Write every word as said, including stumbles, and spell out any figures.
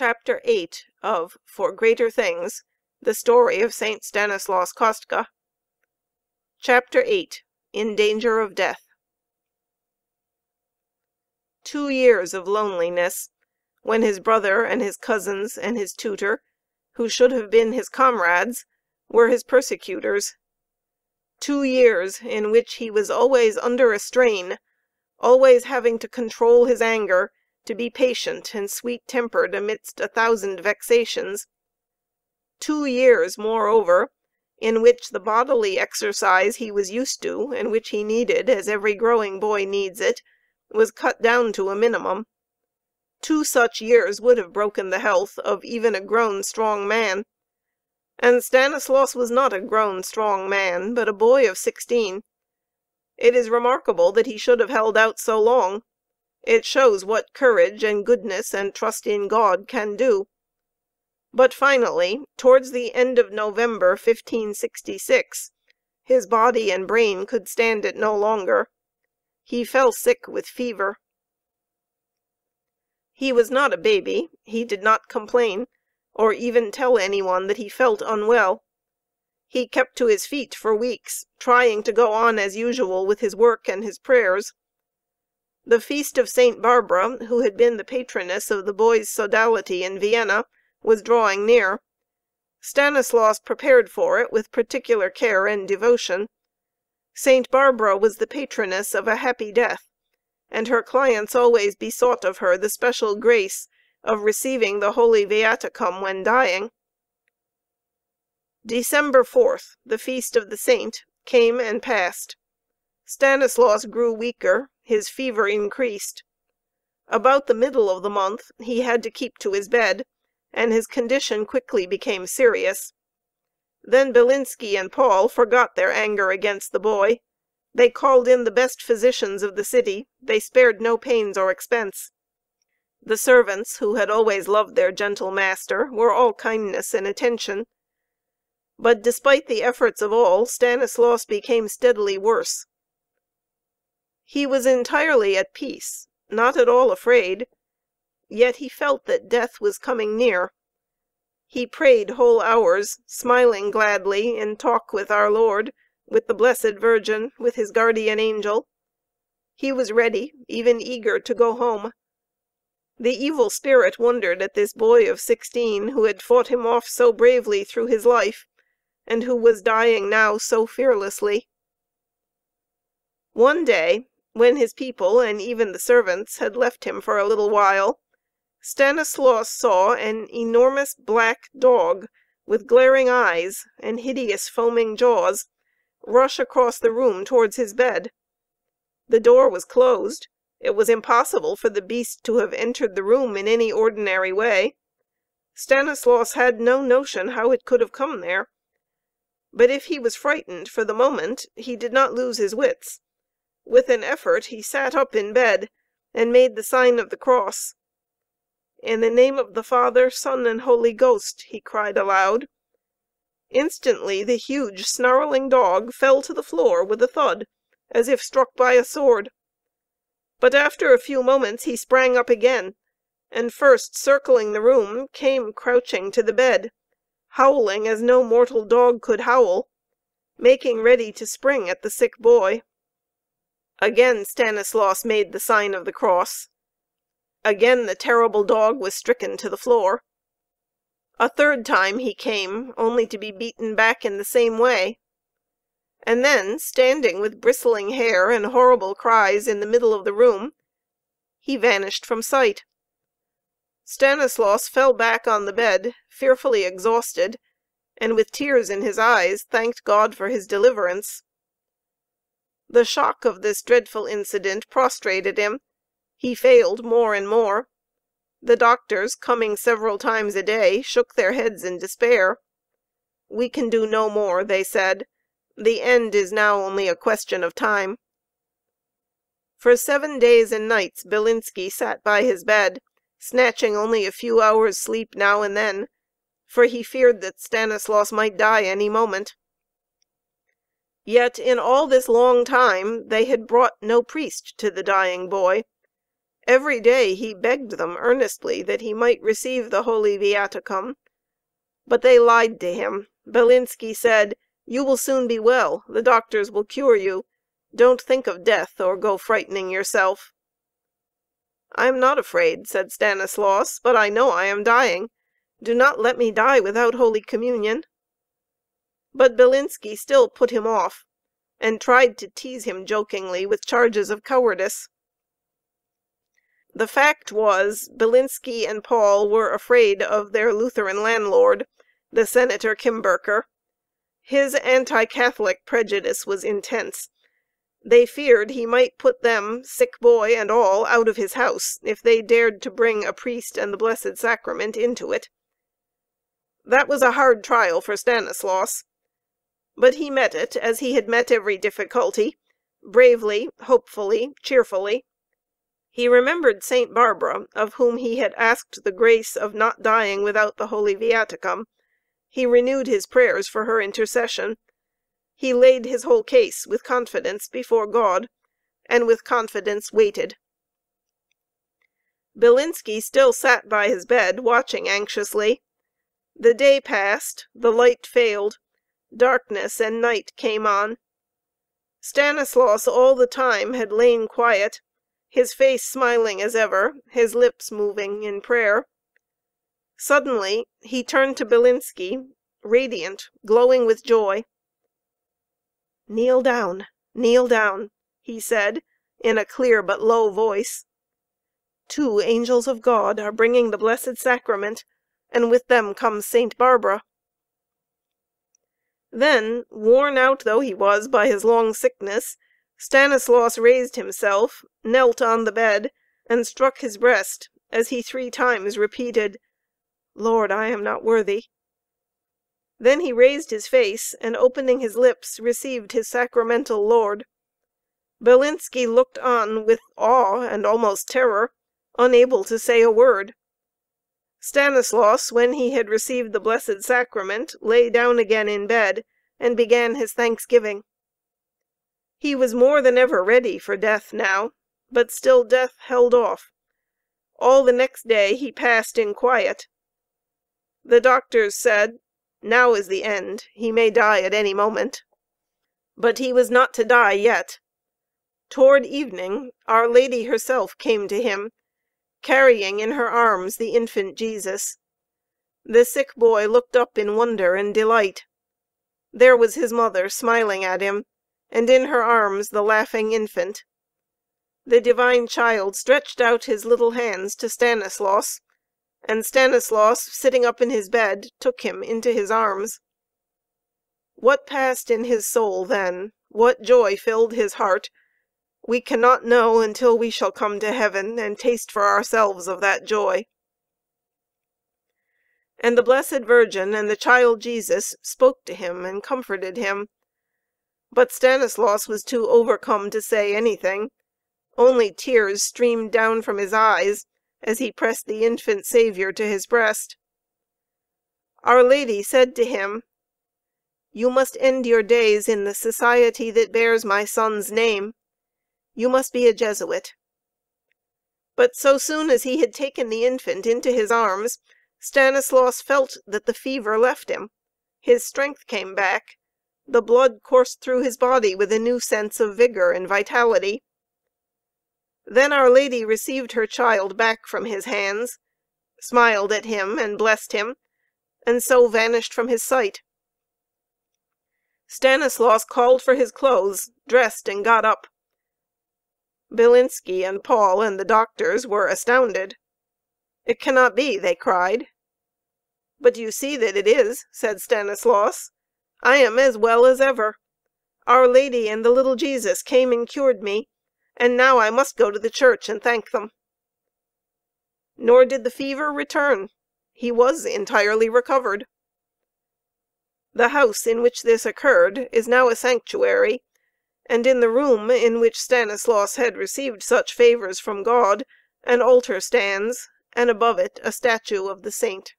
Chapter eight of For Greater Things, The Story of Saint Stanislaus Kostka. Chapter eight. In Danger of Death. Two years of loneliness, when his brother and his cousins and his tutor, who should have been his comrades, were his persecutors. Two years in which he was always under a strain, always having to control his anger, to be patient and sweet-tempered amidst a thousand vexations. Two years, moreover, in which the bodily exercise he was used to, and which he needed, as every growing boy needs it, was cut down to a minimum. Two such years would have broken the health of even a grown, strong man. And Stanislaus was not a grown, strong man, but a boy of sixteen. It is remarkable that he should have held out so long. It shows what courage and goodness and trust in God can do. But finally, towards the end of November, fifteen sixty-six, his body and brain could stand it no longer. He fell sick with fever. He was not a baby. He did not complain, or even tell anyone that he felt unwell. He kept to his feet for weeks, trying to go on as usual with his work and his prayers. The feast of Saint Barbara, who had been the patroness of the boys' sodality in Vienna, was drawing near. Stanislaus prepared for it with particular care and devotion. Saint Barbara was the patroness of a happy death, and her clients always besought of her the special grace of receiving the Holy Viaticum when dying. December fourth, the feast of the saint, came and passed. Stanislaus grew weaker, his fever increased. About the middle of the month he had to keep to his bed, and his condition quickly became serious. Then Bilinski and Paul forgot their anger against the boy. They called in the best physicians of the city. They spared no pains or expense. The servants, who had always loved their gentle master, were all kindness and attention. But despite the efforts of all, Stanislaus became steadily worse. He was entirely at peace, not at all afraid, yet he felt that death was coming near. He prayed whole hours, smiling gladly, in talk with our Lord, with the Blessed Virgin, with his guardian angel. He was ready, even eager, to go home. The evil spirit wondered at this boy of sixteen, who had fought him off so bravely through his life, and who was dying now so fearlessly. One day, when his people and even the servants had left him for a little while, Stanislaus saw an enormous black dog with glaring eyes and hideous foaming jaws rush across the room towards his bed. The door was closed. It was impossible for the beast to have entered the room in any ordinary way. Stanislaus had no notion how it could have come there. But if he was frightened for the moment, he did not lose his wits. With an effort he sat up in bed, and made the sign of the cross. "In the name of the Father, Son, and Holy Ghost," he cried aloud. Instantly the huge, snarling dog fell to the floor with a thud, as if struck by a sword. But after a few moments he sprang up again, and first circling the room, came crouching to the bed, howling as no mortal dog could howl, making ready to spring at the sick boy. Again Stanislaus made the sign of the cross. Again the terrible dog was stricken to the floor. A third time he came, only to be beaten back in the same way. And then, standing with bristling hair and horrible cries in the middle of the room, he vanished from sight. Stanislaus fell back on the bed, fearfully exhausted, and with tears in his eyes thanked God for his deliverance. The shock of this dreadful incident prostrated him. He failed more and more. The doctors, coming several times a day, shook their heads in despair. "We can do no more," they said. "The end is now only a question of time." For seven days and nights Bilinski sat by his bed, snatching only a few hours' sleep now and then, for he feared that Stanislaus might die any moment. Yet in all this long time they had brought no priest to the dying boy. Every day he begged them earnestly that he might receive the Holy Viaticum, but they lied to him. Bilinski said, "You will soon be well. The doctors will cure you. Don't think of death or go frightening yourself." "I am not afraid," said Stanislaus, "but I know I am dying. Do not let me die without Holy Communion." But Bilinski still put him off, and tried to tease him jokingly with charges of cowardice. The fact was, Bilinski and Paul were afraid of their Lutheran landlord, the Senator Kimberker. His anti-Catholic prejudice was intense. They feared he might put them, sick boy and all, out of his house if they dared to bring a priest and the Blessed Sacrament into it. That was a hard trial for Stanislaus, but he met it as he had met every difficulty, bravely, hopefully, cheerfully. He remembered Saint Barbara, of whom he had asked the grace of not dying without the Holy Viaticum. He renewed his prayers for her intercession. He laid his whole case with confidence before God, and with confidence waited. Bilinski still sat by his bed, watching anxiously. The day passed, the light failed, darkness and night came on. Stanislaus all the time had lain quiet, his face smiling as ever, his lips moving in prayer. Suddenly he turned to Bilinski, radiant, glowing with joy. "Kneel down, kneel down," he said, in a clear but low voice. "Two angels of God are bringing the Blessed Sacrament, and with them comes Saint Barbara." Then, worn out though he was by his long sickness, Stanislaus raised himself, knelt on the bed, and struck his breast as he three times repeated, "Lord, I am not worthy." Then he raised his face, and opening his lips, received his sacramental Lord. Bilinski looked on with awe and almost terror, unable to say a word. Stanislaus, when he had received the Blessed Sacrament, lay down again in bed, and began his thanksgiving. He was more than ever ready for death now, but still death held off. All the next day he passed in quiet. The doctors said, "Now is the end. He may die at any moment." But he was not to die yet. Toward evening, Our Lady herself came to him, carrying in her arms the infant Jesus. The sick boy looked up in wonder and delight. There was his mother smiling at him, and in her arms the laughing infant. The divine child stretched out his little hands to Stanislaus, and Stanislaus, sitting up in his bed, took him into his arms. What passed in his soul then, what joy filled his heart, we cannot know until we shall come to heaven and taste for ourselves of that joy. And the Blessed Virgin and the child Jesus spoke to him and comforted him. But Stanislaus was too overcome to say anything. Only tears streamed down from his eyes as he pressed the infant Savior to his breast. Our Lady said to him, "You must end your days in the society that bears my son's name. You must be a Jesuit." But so soon as he had taken the infant into his arms, Stanislaus felt that the fever left him. His strength came back. The blood coursed through his body with a new sense of vigor and vitality. Then Our Lady received her child back from his hands, smiled at him and blessed him, and so vanished from his sight. Stanislaus called for his clothes, dressed, and got up. Bilinski and Paul and the doctors were astounded. "It cannot be," they cried. "But you see that it is," said Stanislaus. "I am as well as ever. Our Lady and the little Jesus came and cured me, and now I must go to the church and thank them." Nor did the fever return. He was entirely recovered. The house in which this occurred is now a sanctuary, and in the room in which Stanislaus had received such favors from God, an altar stands, and above it a statue of the saint.